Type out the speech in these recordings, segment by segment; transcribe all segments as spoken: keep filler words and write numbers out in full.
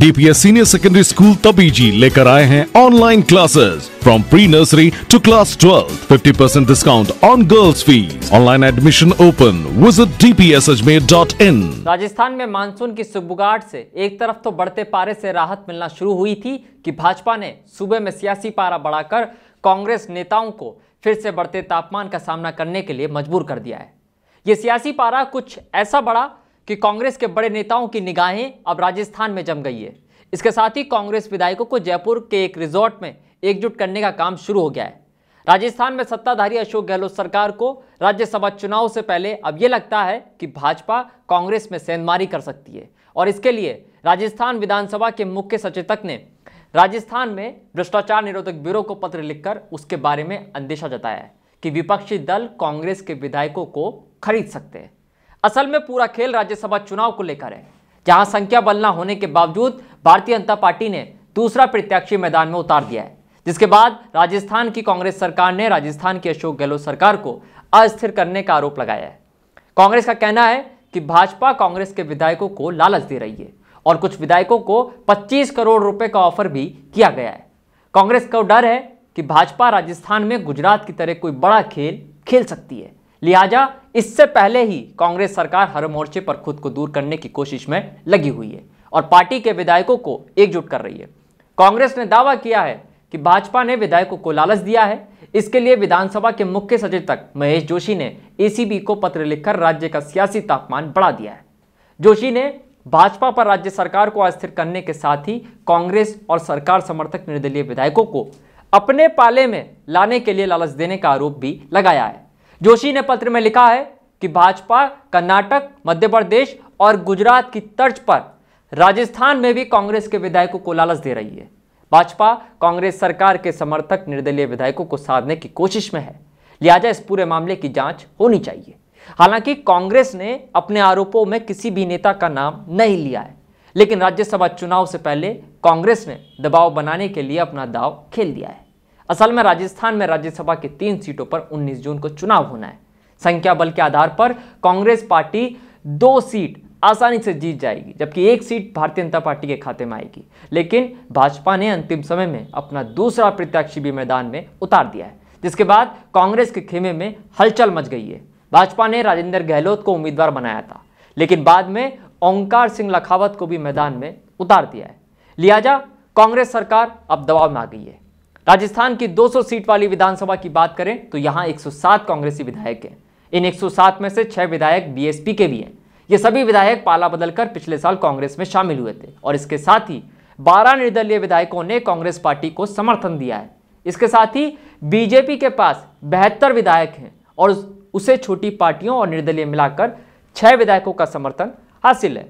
TPSC senior secondary school तबीजी लेकर आए हैं online classes from pre nursery to class twelfth. Fifty percent discount on girls fees. Online admission open. Visit T P S Ajmer dot in. Rajasthan में monsoon की सुगबुगाहट से एक तरफ तो बढ़ते पारे से राहत मिलना शुरू हुई थी कि भाजपा ने सूबे में सियासी पारा बढ़ाकर कांग्रेस नेताओं को फिर से बढ़ते तापमान का सामना करने के लिए मजबूर कर दिया है। ये सियासी पारा कुछ ऐसा बढ़ा कि कांग्रेस के बड़े नेताओं की निगाहें अब राजस्थान में जम गई है। इसके साथ ही कांग्रेस विधायकों को जयपुर के एक रिजॉर्ट में एकजुट करने का काम शुरू हो गया है। राजस्थान में सत्ताधारी अशोक गहलोत सरकार को राज्यसभा चुनाव से पहले अब ये लगता है कि भाजपा कांग्रेस में सेंधमारी कर सकती है और इसके लिए राजस्थान विधानसभा के मुख्य सचेतक ने राजस्थान में भ्रष्टाचार निरोधक ब्यूरो को पत्र लिखकर उसके बारे में अंदेशा जताया है कि विपक्षी दल कांग्रेस के विधायकों को खरीद सकते हैं। असल में पूरा खेल राज्यसभा चुनाव को लेकर है, जहां संख्या बल न होने के बावजूद भारतीय जनता पार्टी ने दूसरा प्रत्याशी मैदान में उतार दिया है, जिसके बाद राजस्थान की कांग्रेस सरकार ने राजस्थान की अशोक गहलोत सरकार को अस्थिर करने का आरोप लगाया है। कांग्रेस का कहना है कि भाजपा कांग्रेस के विधायकों को लालच दे रही है और कुछ विधायकों को पच्चीस करोड़ रुपए का ऑफर भी किया गया है। कांग्रेस को डर है कि भाजपा राजस्थान में गुजरात की तरह कोई बड़ा खेल खेल सकती है, लिहाजा इससे पहले ही कांग्रेस सरकार हर मोर्चे पर खुद को दूर करने की कोशिश में लगी हुई है और पार्टी के विधायकों को एकजुट कर रही है। कांग्रेस ने दावा किया है कि भाजपा ने विधायकों को लालच दिया है। इसके लिए विधानसभा के मुख्य सचेतक महेश जोशी ने ए सी बी को पत्र लिखकर राज्य का सियासी तापमान बढ़ा दिया है। जोशी ने भाजपा पर राज्य सरकार को अस्थिर करने के साथ ही कांग्रेस और सरकार समर्थक निर्दलीय विधायकों को अपने पाले में लाने के लिए लालच देने का आरोप भी लगाया है। जोशी ने पत्र में लिखा है कि भाजपा कर्नाटक, मध्य प्रदेश और गुजरात की तर्ज पर राजस्थान में भी कांग्रेस के विधायकों को लालच दे रही है। भाजपा कांग्रेस सरकार के समर्थक निर्दलीय विधायकों को साधने की कोशिश में है, लिहाजा इस पूरे मामले की जांच होनी चाहिए। हालांकि कांग्रेस ने अपने आरोपों में किसी भी नेता का नाम नहीं लिया है, लेकिन राज्यसभा चुनाव से पहले कांग्रेस ने दबाव बनाने के लिए अपना दाव खेल दिया है। असल में राजस्थान में राज्यसभा की तीन सीटों पर उन्नीस जून को चुनाव होना है। संख्या बल के आधार पर कांग्रेस पार्टी दो सीट आसानी से जीत जाएगी, जबकि एक सीट भारतीय जनता पार्टी के खाते में आएगी। लेकिन भाजपा ने अंतिम समय में अपना दूसरा प्रत्याशी भी मैदान में उतार दिया है, जिसके बाद कांग्रेस के खेमे में हलचल मच गई है। भाजपा ने राजेंद्र गहलोत को उम्मीदवार बनाया था, लेकिन बाद में ओंकार सिंह लखावत को भी मैदान में उतार दिया है। लिहाजा कांग्रेस सरकार अब दबाव में आ गई है। राजस्थान की दो सौ सीट वाली विधानसभा की बात करें तो यहाँ एक सौ सात कांग्रेसी विधायक हैं। इन एक सौ सात में से छह विधायक बी एस पी के भी हैं। ये सभी विधायक पाला बदलकर पिछले साल कांग्रेस में शामिल हुए थे और इसके साथ ही बारह निर्दलीय विधायकों ने कांग्रेस पार्टी को समर्थन दिया है। इसके साथ ही बी जे पी के पास बहत्तर विधायक हैं और उसे छोटी पार्टियों और निर्दलीय मिलाकर छह विधायकों का समर्थन हासिल है।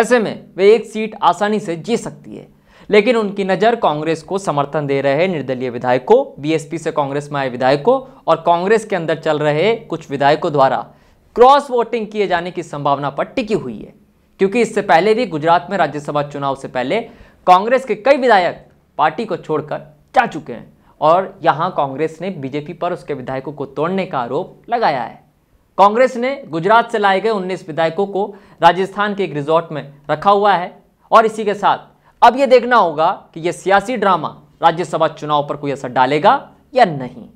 ऐसे में वे एक सीट आसानी से जीत सकती है, लेकिन उनकी नज़र कांग्रेस को समर्थन दे रहे निर्दलीय विधायकों, बी एस पी से कांग्रेस में आए विधायकों और कांग्रेस के अंदर चल रहे कुछ विधायकों द्वारा क्रॉस वोटिंग किए जाने की संभावना पर टिकी हुई है, क्योंकि इससे पहले भी गुजरात में राज्यसभा चुनाव से पहले कांग्रेस के कई विधायक पार्टी को छोड़कर जा चुके हैं और यहाँ कांग्रेस ने बी जे पी पर उसके विधायकों को तोड़ने का आरोप लगाया है। कांग्रेस ने गुजरात से लाए गए उन्नीस विधायकों को राजस्थान के एक रिजॉर्ट में रखा हुआ है और इसी के साथ अब यह देखना होगा कि यह सियासी ड्रामा राज्यसभा चुनाव पर कोई असर डालेगा या नहीं।